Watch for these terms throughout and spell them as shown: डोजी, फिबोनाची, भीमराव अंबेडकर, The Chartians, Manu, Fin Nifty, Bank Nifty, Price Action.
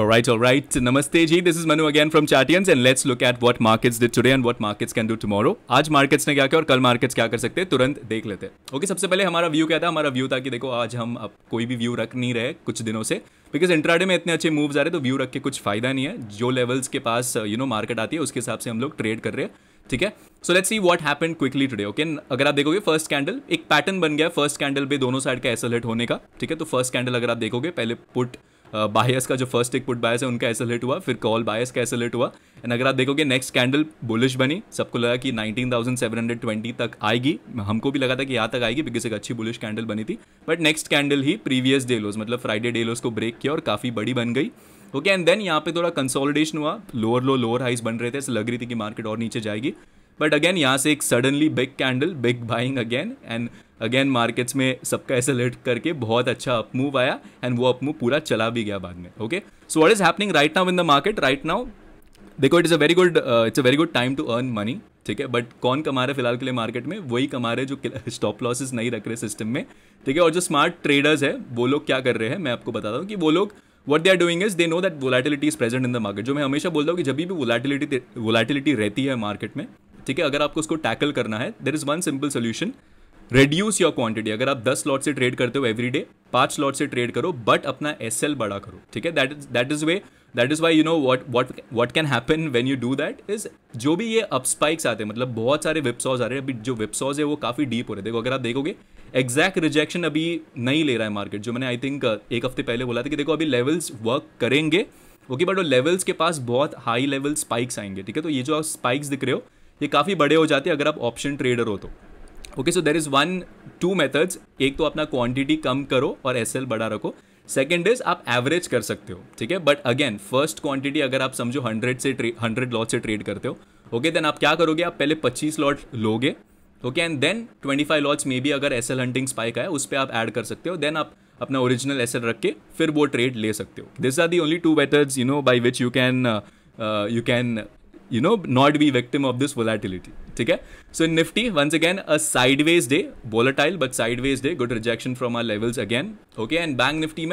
All right. Namaste ji. This is Manu again from Chartians and let's look at what markets did today and what markets can do tomorrow. आज markets ने क्या किया और कल markets क्या कर सकते हैं तुरंत देख लेते हैं. Okay, सबसे पहले हमारा व्यू क्या था? हमारा व्यू था कि देखो आज हम अब कोई भी व्यू रख नहीं रहे कुछ दिनों से, बिकॉज इंट्राडे में इतने अच्छे मूव्स आ रहे तो व्यू रख के कुछ फायदा नहीं है. जो लेवल्स के पास मार्केट आती है उसके हिसाब से हम लोग ट्रेड कर रहे हैं. ठीक है, so let's see what happened quickly today. Okay, अगर आप देखोगे फर्स्ट कैंडल एक पैटर्न बन गया. फर्स्ट कैंडल पे दोनों साइड का एसएल हिट होने का. ठीक है, तो फर्स्ट कैंडल अगर आप देखोगे पहले पुट बायस का जो फर्स्ट एक पुट बायस है उनका एसएल हिट हुआ, फिर कॉल बायस का एसएल हिट हुआ. एंड अगर आप देखोगे नेक्स्ट कैंडल बुलिश बनी. सबको लगा कि 19,720 तक आएगी, हमको भी लगा था कि यहाँ तक आएगी बिकॉज एक अच्छी बुलिश कैंडल बनी थी. बट नेक्स्ट कैंडल ही प्रीवियस डे लोज मतलब फ्राइडे डे लोज को ब्रेक किया और काफ़ी बड़ी बन गई. ओके, एंड देन यहाँ पे थोड़ा कंसोलिडेशन हुआ, लोअर लो लोअर हाइस बन रहे थे, ऐसे लग रही थी कि मार्केट और नीचे जाएगी. बट अगेन यहाँ से एक suddenly big candle, big buying again and again markets में सबका एसलेट करके बहुत अच्छा अपमूव आया एंड वो अपमूव पूरा चला भी गया बाद में. Okay, so what is happening right now in the market? Right now देखो it's a very good time to earn money. ठीक है, बट कौन कमा रहे फिलहाल के लिए मार्केट में? वही कमा रहे जो स्टॉप लॉसेस नहीं रख रहे सिस्टम में. ठीक है, और जो स्मार्ट ट्रेडर्स है वो लोग क्या कर रहे हैं मैं आपको बताता हूँ कि वो लोग What they are doing is they know that volatility is present in the market. जो मैं हमेशा बोलता हूँ कि जब भी volatility रहती है मार्केट में, ठीक है, अगर आपको उसको टैकल करना है there is one simple solution, reduce your quantity. अगर आप 10 लॉट से ट्रेड करते हो एवरी डे 5 लॉट से ट्रेड करो बट अपना एस एल बड़ा करो. ठीक है, that is why you know what can happen when you do that is जो भी ये अप स्पाइक्स आते हैं मतलब बहुत सारे विप्सॉज आ रहे हैं. अभी जो विप्सॉज है वो काफ़ी डीप हो रहे हैं. देखो अगर आप देखोगे एग्जैक्ट रिजेक्शन अभी नहीं ले रहा है मार्केट. जो मैंने आई थिंक एक हफ्ते पहले बोला था कि देखो अभी लेवल्स वर्क करेंगे. ओके, बट वो लेवल्स के पास बहुत हाई लेवल स्पाइक्स आएंगे. ठीक है, तो ये जो आप स्पाइक्स दिख रहे हो ये काफ़ी बड़े हो जाते हैं अगर आप ऑप्शन ट्रेडर हो तो. Okay, so there is two methods. एक तो अपना क्वांटिटी कम करो और एस एल बड़ा रखो. सेकेंड इज आप एवरेज कर सकते हो. ठीक है, बट अगेन फर्स्ट क्वांटिटी अगर आप समझो 100 लॉट से ट्रेड करते हो, ओके, देन आप क्या करोगे? आप पहले 25 लॉट लोगे. ओके, एंड देन 25 लॉट्स में भी अगर एस एल हंटिंग स्पाइक आए उस पर आप ऐड कर सकते हो. देन आप अपना ओरिजिनल एस एल रख के फिर वो ट्रेड ले सकते हो. This are the only two methods by which you can not be victim of this volatility. ठीक है, so in Nifty once again a sideways day, volatile but sideways day, good rejection from our levels again. Okay, and bank Nifty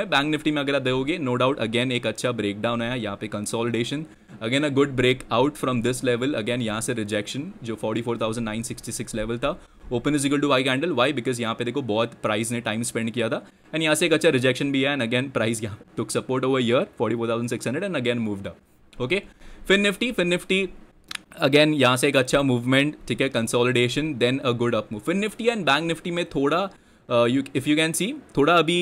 में अगर आप देखोगे no doubt again एक अच्छा breakdown आया. यहाँ पे consolidation again a good break out from this level. Again यहाँ से रिजेक्शन जो 44,966 लेवल था open is equal to Y candle. Why? Because यहाँ पे देखो बहुत प्राइस ने टाइम स्पेंड किया था एंड यहाँ से एक अच्छा रिजेक्शन भी आया एंड अगेन प्राइस यहाँ took support over here 44,600 and again moved up. Okay, fin Nifty again यहाँ से एक अच्छा मूवमेंट. ठीक है, consolidation then a good up move. Fin Nifty and bank Nifty में थोड़ा इफ़ यू कैन सी थोड़ा अभी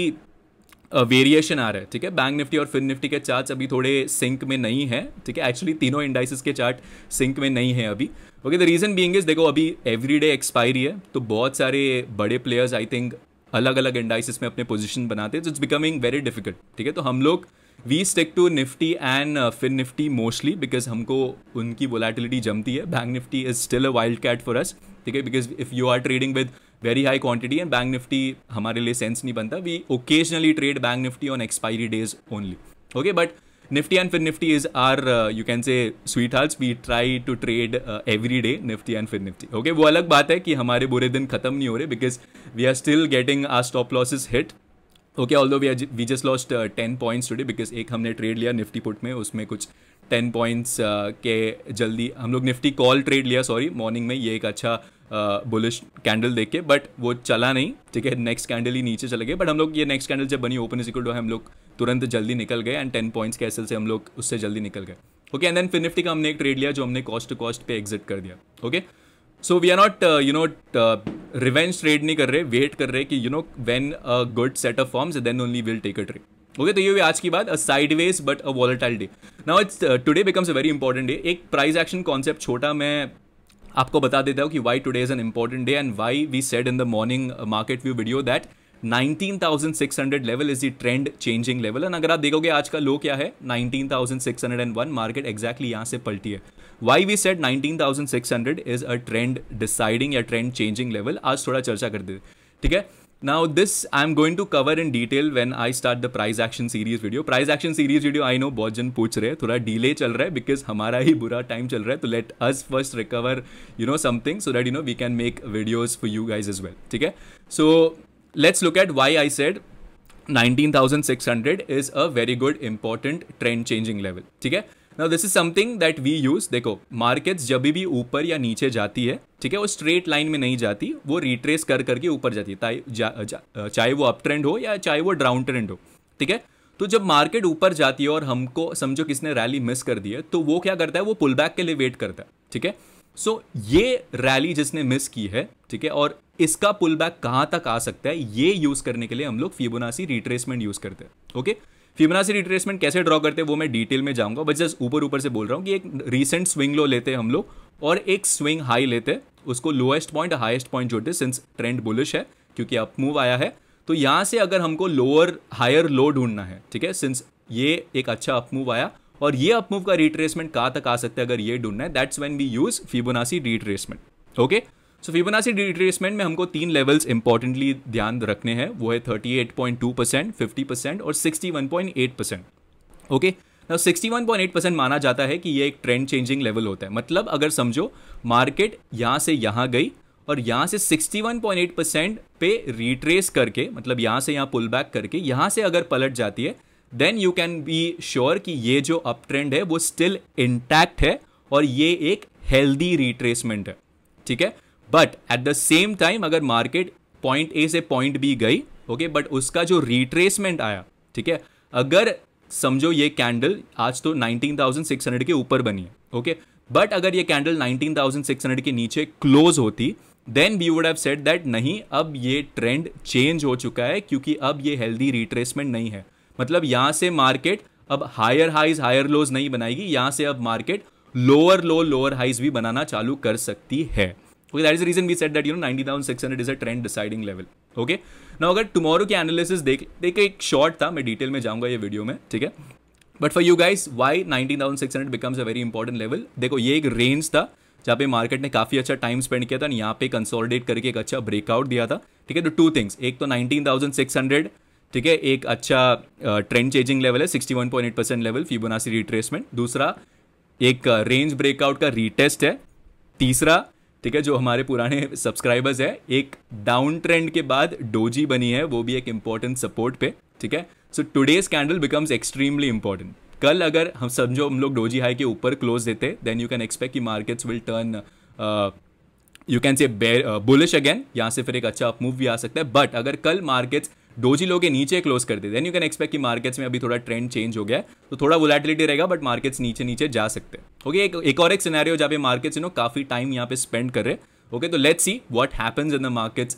वेरिएशन आ रहा है. ठीक है, बैंक निफ्टी और फिन निफ्टी के चार्ट्स अभी थोड़े सिंक में नहीं है. ठीक है, एक्चुअली तीनों इंडाइसिस के चार्ट सिंक में नहीं है अभी. Okay, the reason being is देखो अभी एवरी डे एक्सपायरी है तो बहुत सारे बड़े प्लेयर्स आई थिंक अलग अलग इंडाइसिस में अपने पोजिशन बनाते हैं. It's becoming very difficult. ठीक है, तो हम लोग we stick to Nifty and fin Nifty mostly because हमको उनकी वोलेटिलिटी जमती है. Bank Nifty is still a wild cat for us. ठीक है, because if you are trading with very high quantity and bank Nifty हमारे लिए sense नहीं बनता. We occasionally trade bank Nifty on expiry days only. Okay, but Nifty and fin Nifty is are you can say sweet hearts. We try to trade every day Nifty and fin Nifty. Okay, वो अलग बात है कि हमारे बुरे दिन खत्म नहीं हो रहे because we are still getting our stop losses hit. Okay, although we just lost 10 points today because एक हमने ट्रेड लिया निफ्टी पुट में उसमें कुछ 10 पॉइंट्स के जल्दी हम लोग निफ्टी कॉल ट्रेड लिया मॉर्निंग में ये एक अच्छा बुलिश कैंडल देख के बट वो चला नहीं. ठीक है, नेक्स्ट कैंडल ही नीचे चले गए बट हम लोग ये नेक्स्ट कैंडल जब बनी ओपन इज इक्वल टू हम लोग तुरंत जल्दी निकल गए एंड 10 पॉइंट्स के एसएल से हम लोग उससे जल्दी निकल गए. Okay, and then fin Nifty का हमने एक ट्रेड लिया जो हमने कॉस्ट टू कॉस्ट पे एग्जिट कर दिया. Okay, so we are not revenge trade नहीं कर रहे, वेट कर रहे कि when a good set of forms then only will take a trade. Okay, तो ये हुई आज की बात, a sideways but a volatile day. Now it's today becomes a very important day. एक प्राइस एक्शन कॉन्सेप्ट छोटा मैं आपको बता देता हूँ कि why today is an important day and why we said in the morning market view video that 19,600 level is the trend changing level. And अगर आप देखोगे आज का लो क्या है 19,601. मार्केट एग्जैक्टली यहाँ से पलटी है. Why we set 19,600 is a trend deciding या ट्रेंड चेंजिंग लेवल. आज थोड़ा चर्चा करते थे. ठीक है, now this I am going to cover in detail when I start the price action series video. Price action series video I know बहुत जन पूछ रहे हैं, थोड़ा डिले चल रहा है बिकॉज हमारा ही बुरा टाइम चल रहा है. तो let us first recover something so that we can make videos for you guys as well. ठीक है, सो Let's look at why I said 19,600 is a very good important trend changing level. ठीक है, now this is something that we use. देखो markets जब भी ऊपर या नीचे जाती है, ठीक है, वो straight line में नहीं जाती, वो retrace कर करके ऊपर जाती है, चाहे वो uptrend हो या चाहे वो downtrend हो. ठीक है, तो जब मार्केट ऊपर जाती है और हमको समझो किसने रैली मिस कर दी है, तो वो क्या करता है, वो पुल बैक के लिए वेट करता है. ठीक है, सो ये रैली जिसने मिस की है, ठीक है, और इसका पुल बैक कहाँ तक आ सकता है, ये यूज करने के लिए हम लोग फिबोनाची रिट्रेसमेंट यूज करते हैं. ओके, फिबोनाची रिट्रेसमेंट कैसे ड्रॉ करते हैं वो मैं डिटेल में जाऊंगा, बट जस्ट ऊपर से बोल रहा हूँ कि एक रिसेंट स्विंग लो लेते हैं हम लोग और एक स्विंग हाई लेते हैं, उसको लोएस्ट पॉइंट हाइएस्ट पॉइंट जोड़ते हैं, सिंस ट्रेंड बुलिश है क्योंकि अप मूव आया है. तो यहाँ से अगर हमको लोअर हायर लो ढूंढना है, ठीक है, सिंस ये एक अच्छा अप मूव आया और ये अप मूव का रिट्रेसमेंट कहाँ तक आ सकता है अगर ये ढूंढना है, that's when we use फिबोनाची retracement. Okay, so फिबोनाची retracement में हमको तीन लेवल्स इंपॉर्टेंटली ध्यान रखने हैं, वो है 38.2%, 50% और 61.8%. ओके, 61.8% माना जाता है कि ये एक ट्रेंड चेंजिंग लेवल होता है. मतलब अगर समझो मार्केट यहाँ से यहाँ गई और यहाँ से 61.8% पे रिट्रेस करके, मतलब यहाँ से यहाँ पुल बैक करके यहाँ से अगर पलट जाती है, then you can be sure कि ये जो अप ट्रेंड है वो स्टिल इंटैक्ट है और ये एक हेल्दी रिट्रेसमेंट है. ठीक है, but at the same time अगर मार्केट पॉइंट ए से पॉइंट बी गई, ओके, बट उसका जो रिट्रेसमेंट आया, ठीक है, अगर समझो ये कैंडल आज तो 19,600 के ऊपर बनी है, ओके, बट अगर ये कैंडल 19,600 के नीचे क्लोज होती, then we would have said that नहीं, अब ये ट्रेंड चेंज हो चुका है क्योंकि अब ये हेल्दी रिट्रेसमेंट नहीं है. मतलब यहाँ से मार्केट अब हायर हाइज हायर लोज नहीं बनाएगी, यहाँ से अब market lower low lower highs भी बनाना चालू कर सकती है. Okay, that is the reason we said that you know 90,600 is a trend deciding level. Okay, now अगर टुमारो के एनालिसिस देख एक शॉर्ट था, मैं डिटेल में जाऊँगा ये वीडियो में, ठीक है, but for you guys why 19,600 becomes a very important level. देखो ये एक रेंज था जहाँ पे मार्केट ने काफ़ी अच्छा टाइम स्पेंड किया था, यहाँ पे कंसोलिडेट करके एक अच्छा ब्रेकआउट दिया था. ठीक है, तो टू थिंग्स, एक तो 19,600, ठीक है, एक अच्छा ट्रेंड चेंजिंग लेवल है 61.8% लेवल फिबोनाची रिट्रेसमेंट. दूसरा, एक रेंज ब्रेकआउट का रीटेस्ट है. तीसरा, ठीक है, जो हमारे पुराने सब्सक्राइबर्स है, एक डाउन ट्रेंड के बाद डोजी बनी है, वो भी एक इंपॉर्टेंट सपोर्ट पे. ठीक है, so today's candle becomes extremely important. कल अगर हम समझो हम लोग डोजी हाई के ऊपर क्लोज देते, देन यू कैन एक्सपेक्ट कि markets will turn, you can say bear bullish again, यहाँ से फिर एक अच्छा अप मूव भी आ सकता है. बट अगर कल मार्केट्स डोजी लो के नीचे क्लोज करते, देन यू कैन एक्सपेक्ट कि मार्केट्स में अभी थोड़ा ट्रेंड चेंज हो गया है, तो थोड़ा वोलेटिलिटी रहेगा, बट मार्केट्स नीचे नीचे जा सकते हैं. ओके, एक और एक सिनेरियो जहाँ पे मार्केट्स यू नो काफ़ी टाइम यहाँ पे स्पेंड कर रहे हैं. ओके, तो let's see what happens in the markets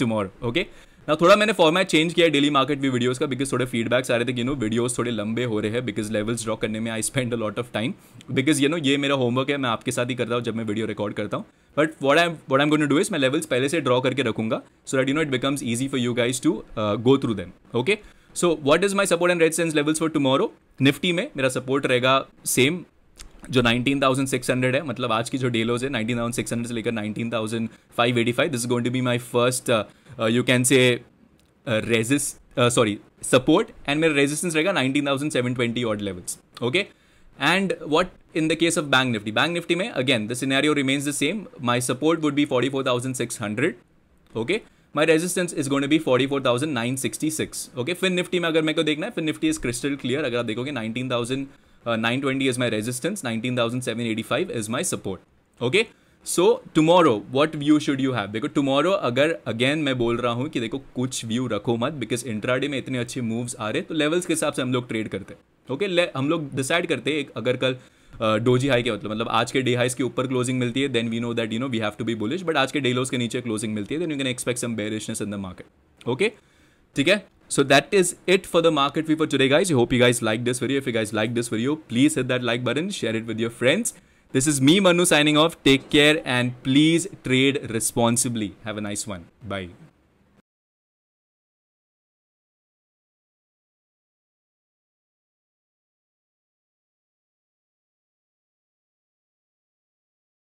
tomorrow. Okay, ना थोड़ा मैंने फॉर्मेट चेंज किया है डेली मार्केट व्यू वीडियोस का, बिकॉज थोड़े फीडबैक्स आ रहे थे कि यू नो वीडियोस थोड़े लंबे हो रहे हैं, बिकॉज लेवल्स ड्रॉ करने में I spend a lot of time, because you know ये मेरा होमवर्क है, मैं आपके साथ ही करता हूँ जब मैं वीडियो रिकॉर्ड करता हूँ. But what I am going to do is, मैं लेवल्स पहले से ड्रॉ करके रखूंगा, so that you know it becomes easy for you guys to go through them. Okay, so what is my support and resistance levels for tomorrow. Nifty में मेरा support रहेगा same जो 19,600 है, मतलब आज की जो डे लोज है 19,600 से लेकर 19,585, this is going to be my first you can say support, and मेरा रेजिस्टेंस रहेगा 19,720 odd levels. Okay, and what in the case of bank Nifty. Bank Nifty में again the scenario remains the same, my support would be 44,600. Okay, my resistance is going to be 44,966. Okay, fin Nifty में अगर मेरे को देखना है, fin Nifty is crystal clear. अगर आप देखोगे 19,920 is my resistance, 19,785 is my support. Okay, so tomorrow what view should you have? देखो tomorrow अगर again मैं बोल रहा हूँ कि देखो कुछ view रखो मत, because इंट्राडे में इतने अच्छे moves आ रहे, तो levels के हिसाब से हम लोग trade करते हैं. Okay, हम लोग decide करते हैं अगर कल डोजी हाई के मतलब आज के डे हाइज के ऊपर क्लोजिंग मिलती है, then we know that you know we have to be bullish, but आज के डे लोज के नीचे क्लोजिंग मिलती है, then you can expect some bearishness in the market. Okay, ठीक है. So that is it for the market view for today, guys. I hope you guys like this video. If you guys like this video, please hit that like button, share it with your friends. This is me, Manu, signing off. Take care and please trade responsibly. Have a nice one. Bye.